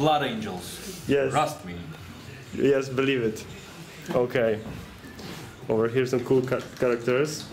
blood angels. Yes. Trust me. Yes, believe it. Okay. Over here some cool characters.